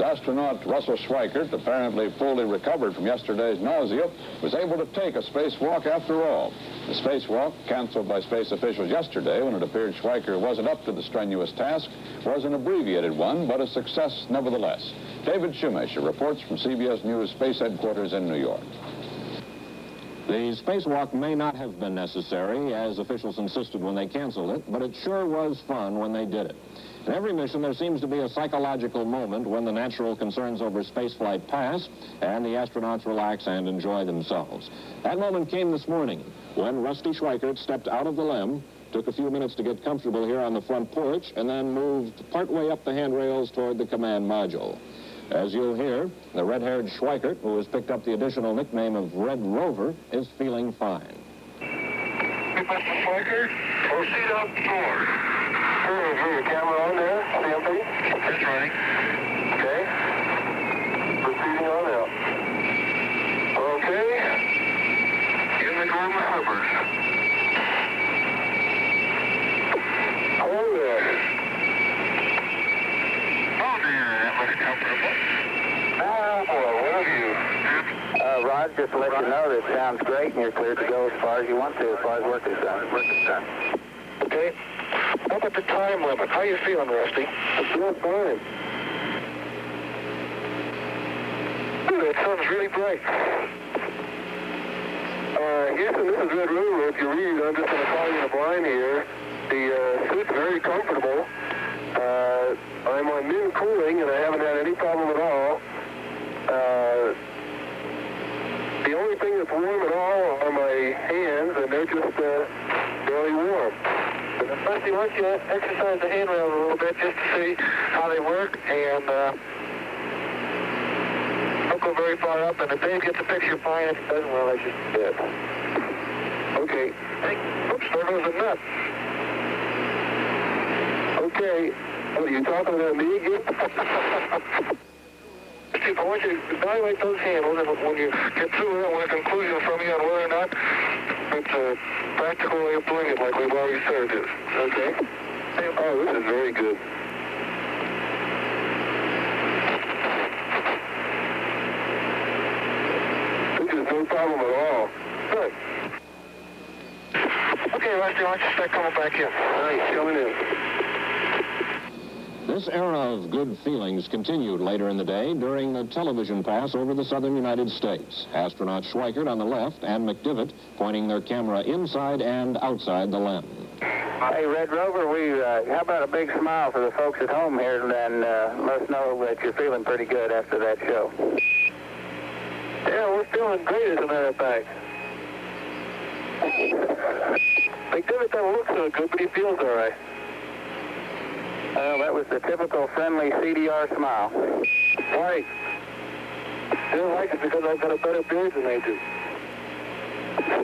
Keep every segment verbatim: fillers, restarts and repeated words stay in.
as astronaut Russell Schweickart, apparently fully recovered from yesterday's nausea, was able to take a spacewalk after all. The spacewalk, canceled by space officials yesterday when it appeared Schweickart wasn't up to the strenuous task, was an abbreviated one, but a success nevertheless. David Schumacher reports from C B S News Space Headquarters in New York. The spacewalk may not have been necessary, as officials insisted when they canceled it, but it sure was fun when they did it. In every mission, there seems to be a psychological moment when the natural concerns over spaceflight pass and the astronauts relax and enjoy themselves. That moment came this morning when Rusty Schweickart stepped out of the LEM, took a few minutes to get comfortable here on the front porch, and then moved partway up the handrails toward the command module. As you'll hear, the red-haired Schweickart, who has picked up the additional nickname of Red Rover, is feeling fine. Mister Schweickart, proceed up door. Hey, is your camera on there? On the L P? It's running. Okay. Proceeding on out. Okay. In the Gorman Hubbers. Hello there. Rod, just to let you know, that sounds great, and you're cleared to go as far as you want to, as far as work is done. Work is done. Okay. How about the time limit? How are you feeling, Rusty? I'm feeling fine. Ooh, that sun's really bright. Uh, yes, and this is Red Rover. If you read, I'm just going to follow you in a blind here. The uh, suit's very comfortable. Uh, I'm on min cooling, and I haven't had any problem at all. Uh... The only thing that's warm at all are my hands, and they're just uh, barely warm. Rusty, why don't you exercise the handrail a little bit just to see how they work, and uh, don't go very far up, and if they get the picture fine, if it doesn't, well, I just did. Okay. Oops, there goes a nut. Okay. Oh, you talking about me again? I want you to evaluate those handles, and when you get through it, I want a conclusion from you on whether or not it's a practical way of doing it like we've already said it is. Okay? Oh, this is very good. This is no problem at all. Good. Okay, Rusty, why don't you start coming back in? All right, coming in. This era of good feelings continued later in the day during the television pass over the southern United States. Astronaut Schweickart on the left and McDivitt pointing their camera inside and outside the LEM. Hey, Red Rover, we, uh, how about a big smile for the folks at home here, and uh, let us know that you're feeling pretty good after that show. Yeah, we're feeling great, as a matter of fact. McDivitt doesn't look so good, but he feels all right. Well, that was the typical friendly C D R smile. Right. They don't like it because I've got a better beard than they do.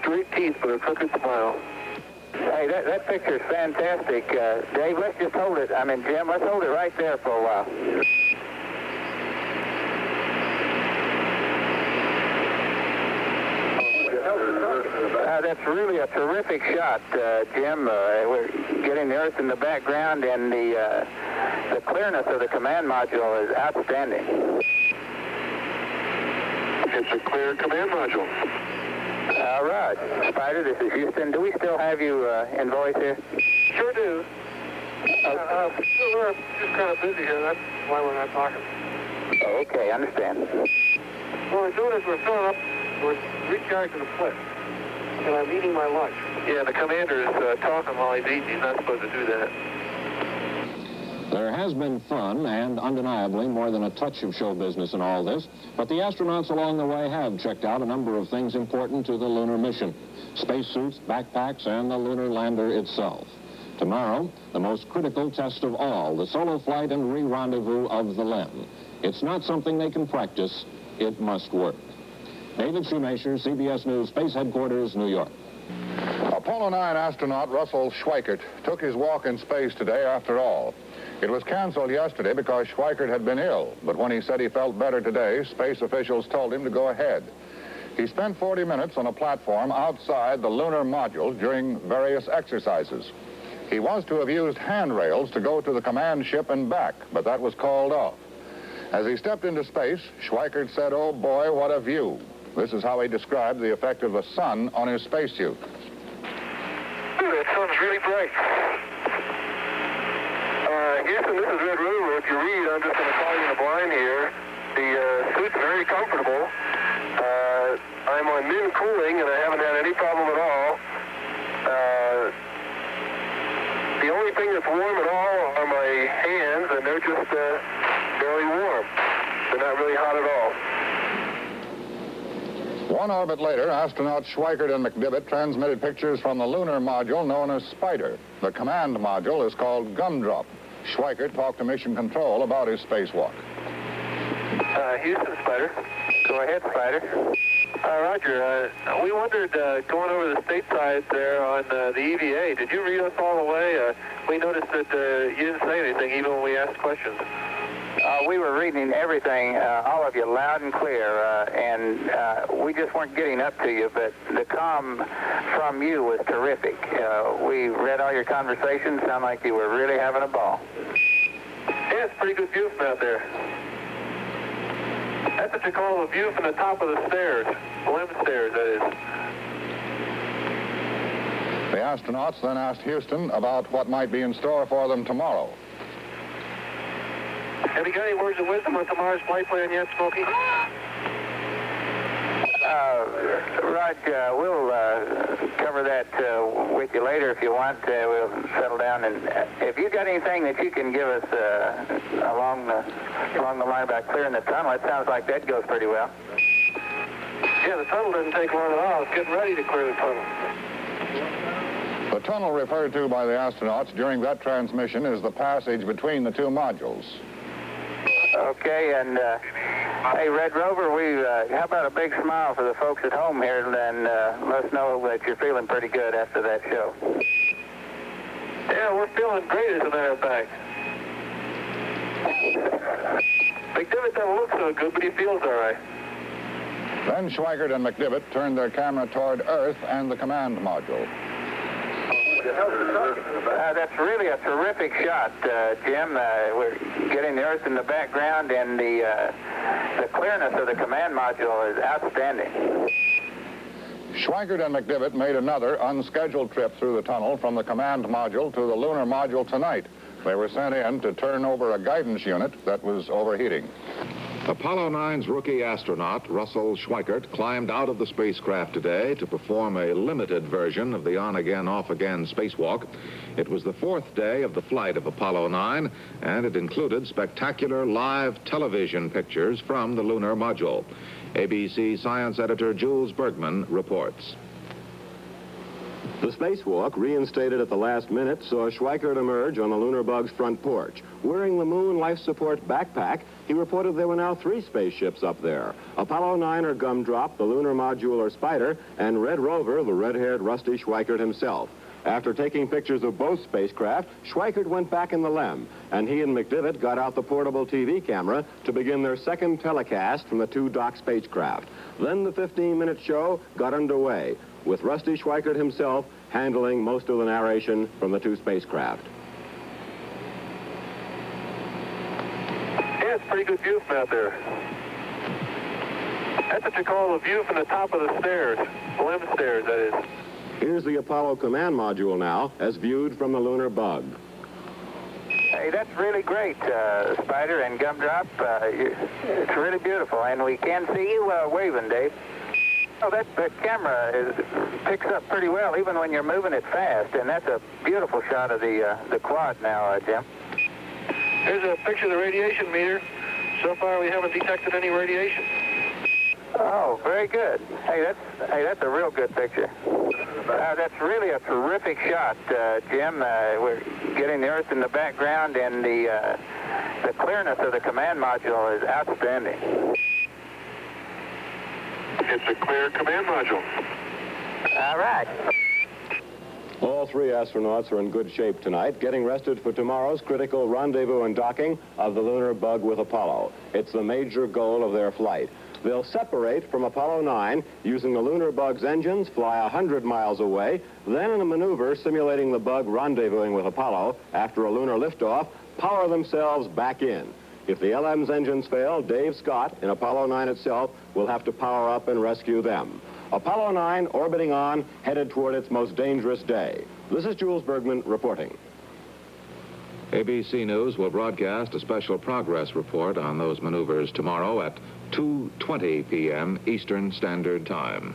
Straight teeth with a crooked smile. Hey, that, that picture's fantastic. Uh, Dave, let's just hold it. I mean, Jim, let's hold it right there for a while. Uh, that's really a terrific shot, uh, Jim. Uh, we're getting the Earth in the background, and the uh, the clearness of the command module is outstanding. It's a clear command module. All right. Spider, this is Houston. Do we still have you uh, in voice here? Sure do. Uh, uh, we're just kind of busy here. That's why we're not talking. Okay, I understand. What we're doing is we're filling up, we're recharging the flip. And I'm eating my lunch. Yeah, the commander is uh, talking while he's eating. He's not supposed to do that. There has been fun, and undeniably more than a touch of show business in all this, but the astronauts along the way have checked out a number of things important to the lunar mission: spacesuits, backpacks, and the lunar lander itself. Tomorrow, the most critical test of all, the solo flight and re-rendezvous of the LEM. It's not something they can practice. It must work. David Schumacher, C B S News Space Headquarters, New York. Apollo nine astronaut Russell Schweickart took his walk in space today after all. It was canceled yesterday because Schweickart had been ill, but when he said he felt better today, space officials told him to go ahead. He spent forty minutes on a platform outside the lunar module during various exercises. He was to have used handrails to go to the command ship and back, but that was called off. As he stepped into space, Schweickart said, "Oh boy, what a view." This is how he described the effect of the sun on his spacesuit. That sun's really bright. Uh, yes, and this is Red Rover. If you read, I'm just going to call you in a blind here. The uh, suit's very comfortable. Uh, I'm on min cooling, and I haven't had any problem at all. Uh, the only thing that's warm at all are my hands, and they're just uh, barely warm. They're not really hot at all. One orbit later, astronauts Schweickart and McDivitt transmitted pictures from the lunar module known as Spider. The command module is called Gumdrop. Schweickart talked to Mission Control about his spacewalk. Uh, Houston, Spider. Go ahead, Spider. Uh, Roger, uh, we wondered, uh, going over the stateside there on uh, the E V A, did you read us all the way? Uh, we noticed that uh, you didn't say anything even when we asked questions. Uh, we were reading everything, uh, all of you, loud and clear, uh, and uh, we just weren't getting up to you, but the comm from you was terrific. Uh, we read all your conversations, sounded like you were really having a ball. Yeah, it's pretty good view from out there. That's what you call a view from the top of the stairs, limb stairs, that is. The astronauts then asked Houston about what might be in store for them tomorrow. Have you got any words of wisdom on tomorrow's flight plan yet, Smokey? Uh, Rod, uh, we'll uh, cover that uh, with you later if you want. Uh, we'll settle down. And uh, if you've got anything that you can give us uh, along, the, along the line about clearing the tunnel, it sounds like that goes pretty well. Yeah, the tunnel doesn't take long at all. It's getting ready to clear the tunnel. The tunnel referred to by the astronauts during that transmission is the passage between the two modules. Okay, and, uh, hey, Red Rover, we, uh, how about a big smile for the folks at home here, and uh, let us know that you're feeling pretty good after that show. Yeah, we're feeling great, as a matter of fact. McDivitt doesn't look so good, but he feels all right. Then Schweickart and McDivitt turned their camera toward Earth and the command module. Uh, that's really a terrific shot, uh, Jim. Uh, we're getting the Earth in the background, and the, uh, the clearness of the command module is outstanding. Schweickart and McDivitt made another unscheduled trip through the tunnel from the command module to the lunar module tonight. They were sent in to turn over a guidance unit that was overheating. Apollo nine's rookie astronaut, Russell Schweickart, climbed out of the spacecraft today to perform a limited version of the on-again, off-again spacewalk. It was the fourth day of the flight of Apollo nine, and it included spectacular live television pictures from the lunar module. A B C science editor Jules Bergman reports. The spacewalk, reinstated at the last minute, saw Schweickart emerge on the lunar bug's front porch. Wearing the moon life support backpack, he reported there were now three spaceships up there. Apollo nine or Gumdrop, the lunar module or Spider, and Red Rover, the red-haired, rusty Schweickart himself. After taking pictures of both spacecraft, Schweickart went back in the LEM, and he and McDivitt got out the portable T V camera to begin their second telecast from the two docked spacecraft. Then the fifteen-minute show got underway, with Rusty Schweickart himself handling most of the narration from the two spacecraft. Yeah, it's pretty good view from out there. That's what you call a view from the top of the stairs, limb stairs, that is. Here's the Apollo command module now, as viewed from the lunar bug. Hey, that's really great, uh, Spider and Gumdrop. Uh, it's really beautiful, and we can see you uh, waving, Dave. Oh, that, that camera is, picks up pretty well, even when you're moving it fast, and that's a beautiful shot of the uh, the quad now, uh, Jim. Here's a picture of the radiation meter. So far, we haven't detected any radiation. Oh, very good. Hey, that's hey, that's a real good picture. Uh, that's really a terrific shot, uh, Jim. Uh, we're getting the Earth in the background, and the uh, the clearness of the command module is outstanding. It's a clear command module. All right. All three astronauts are in good shape tonight, getting rested for tomorrow's critical rendezvous and docking of the lunar bug with Apollo. It's the major goal of their flight. They'll separate from Apollo nine using the lunar bug's engines, fly one hundred miles away, then in a maneuver simulating the bug rendezvousing with Apollo after a lunar liftoff, power themselves back in. If the L M's engines fail, Dave Scott, in Apollo nine itself, will have to power up and rescue them. Apollo nine orbiting on, headed toward its most dangerous day. This is Jules Bergman reporting. A B C News will broadcast a special progress report on those maneuvers tomorrow at two twenty p m Eastern Standard Time.